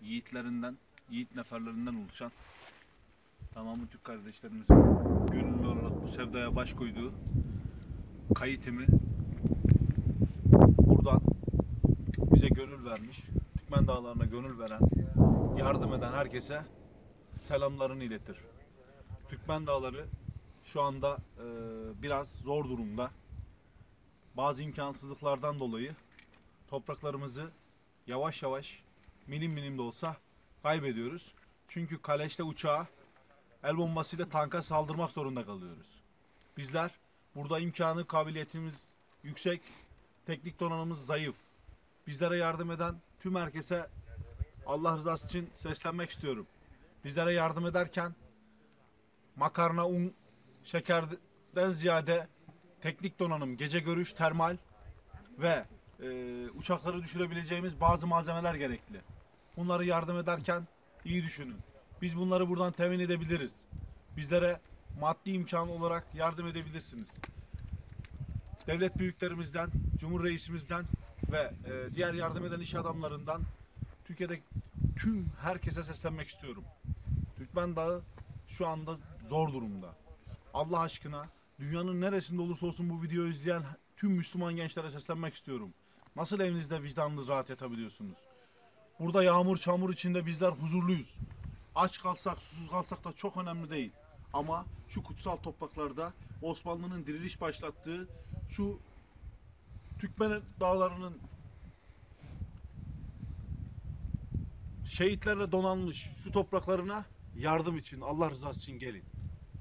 yiğitlerinden, yiğit neferlerinden oluşan tamamı Türk kardeşlerimizin gönüllü olarak bu sevdaya baş koyduğu kayıtımı buradan bize gönül vermiş, Türkmen Dağları'na gönül veren, yardım eden herkese selamlarını iletir. Türkmen Dağları şu anda biraz zor durumda. Bazı imkansızlıklardan dolayı topraklarımızı yavaş yavaş, milim milim de olsa kaybediyoruz. Çünkü Kaleş'te uçağa, el bombasıyla tanka saldırmak zorunda kalıyoruz. Bizler burada imkanı, kabiliyetimiz yüksek, teknik donanımız zayıf. Bizlere yardım eden tüm herkese Allah rızası için seslenmek istiyorum. Bizlere yardım ederken makarna, un, şekerden ziyade teknik donanım, gece görüş, termal ve uçakları düşürebileceğimiz bazı malzemeler gerekli. Bunları yardım ederken iyi düşünün. Biz bunları buradan temin edebiliriz. Bizlere maddi imkan olarak yardım edebilirsiniz. Devlet büyüklerimizden, Cumhur Reisimizden ve diğer yardım eden iş adamlarından Türkiye'deki tüm herkese seslenmek istiyorum. Türkmen Dağı şu anda zor durumda. Allah aşkına dünyanın neresinde olursa olsun bu videoyu izleyen tüm Müslüman gençlere seslenmek istiyorum. Nasıl evinizde vicdanınız rahat yatabiliyorsunuz? Burada yağmur çamur içinde bizler huzurluyuz. Aç kalsak, susuz kalsak da çok önemli değil. Ama şu kutsal topraklarda Osmanlı'nın diriliş başlattığı şu Türkmen Dağları'nın şehitlerle donanmış şu topraklarına yardım için, Allah rızası için gelin.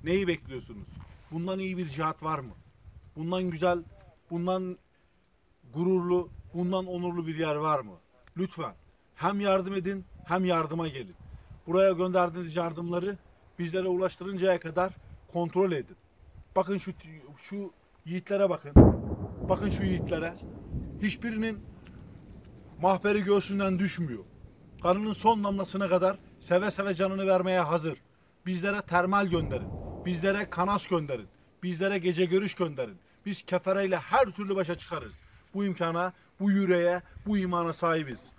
Neyi bekliyorsunuz? Bundan iyi bir cihat var mı? Bundan güzel, bundan gururlu, bundan onurlu bir yer var mı? Lütfen hem yardım edin hem yardıma gelin. Buraya gönderdiğiniz yardımları bizlere ulaştırıncaya kadar kontrol edin. Bakın şu yiğitlere bakın. Bakın şu yiğitlere. Hiçbirinin mahperi göğsünden düşmüyor. Kanının son damlasına kadar seve seve canını vermeye hazır. Bizlere termal gönderin. Bizlere kanas gönderin. Bizlere gece görüş gönderin. Biz kefereyle her türlü başa çıkarız. Bu imkana, bu yüreğe, bu imana sahibiz.